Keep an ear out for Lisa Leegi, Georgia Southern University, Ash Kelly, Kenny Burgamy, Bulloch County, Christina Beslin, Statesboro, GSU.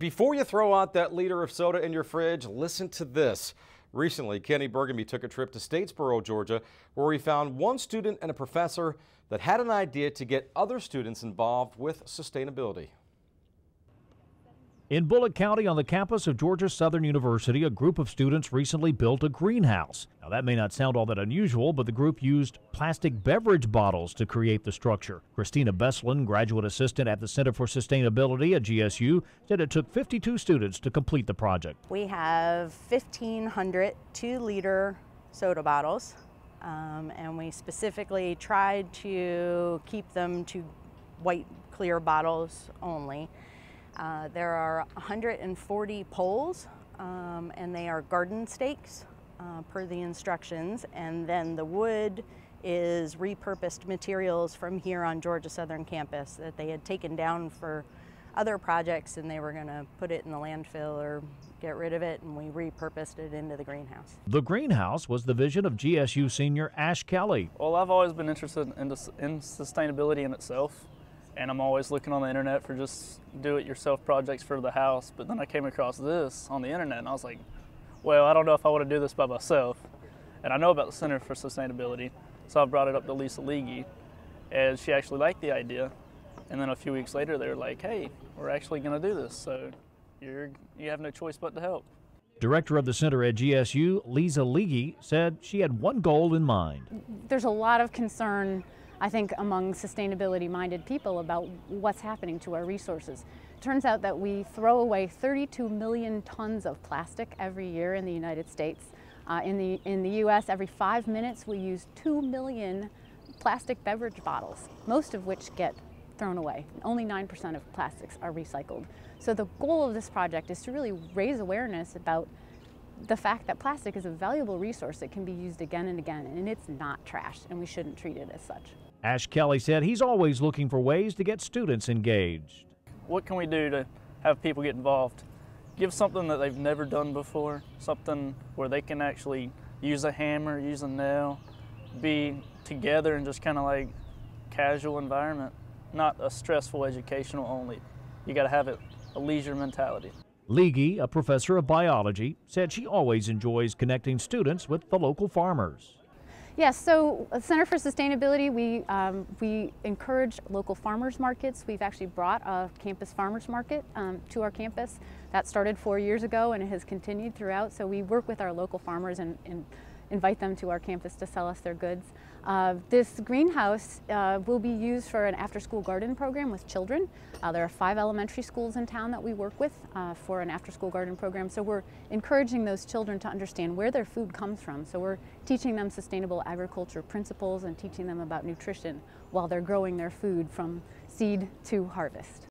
Before you throw out that liter of soda in your fridge, listen to this. Recently, Kenny Burgamy took a trip to Statesboro, Georgia, where he found one student and a professor that had an idea to get other students involved with sustainability. In Bulloch County, on the campus of Georgia Southern University, a group of students recently built a greenhouse. Now, that may not sound all that unusual, but the group used plastic beverage bottles to create the structure. Christina Beslin, graduate assistant at the Center for Sustainability at GSU, said it took 52 students to complete the project. We have 1,500 2-liter soda bottles, and we specifically tried to keep them to white, clear bottles only. There are 140 poles, and they are garden stakes per the instructions, and then the wood is repurposed materials from here on Georgia Southern campus that they had taken down for other projects, and they were going to put it in the landfill or get rid of it, and we repurposed it into the greenhouse. The greenhouse was the vision of GSU senior Ash Kelly. Well, I've always been interested in sustainability in itself. And I'm always looking on the internet for just do-it-yourself projects for the house. But then I came across this on the internet, and I was like, well, I don't know if I want to do this by myself. And I know about the Center for Sustainability, so I brought it up to Lisa Leegi, and she actually liked the idea. And then a few weeks later, they were like, hey, we're actually going to do this, so you have no choice but to help. Director of the center at GSU, Lisa Leegi, said she had one goal in mind. There's a lot of concern, I think, among sustainability-minded people about what's happening to our resources. It turns out that we throw away 32 million tons of plastic every year in the United States. In the U.S., every 5 minutes we use 2 million plastic beverage bottles, most of which get thrown away. Only 9% of plastics are recycled. So the goal of this project is to really raise awareness about the fact that plastic is a valuable resource that can be used again and again, and it's not trash, and we shouldn't treat it as such. Ash Kelly said he's always looking for ways to get students engaged. What can we do to have people get involved? Give something that they've never done before, something where they can actually use a hammer, use a nail, be together in just kind of like casual environment, not a stressful educational only. You got to have it a leisure mentality. Leegi, a professor of biology, said she always enjoys connecting students with the local farmers. Yes, so at Center for Sustainability, we encourage local farmers markets. We've actually brought a campus farmers market to our campus. That started 4 years ago, and it has continued throughout. So we work with our local farmers and invite them to our campus to sell us their goods. This greenhouse will be used for an after-school garden program with children. There are 5 elementary schools in town that we work with for an after-school garden program. So we're encouraging those children to understand where their food comes from. So we're teaching them sustainable agriculture principles and teaching them about nutrition while they're growing their food from seed to harvest.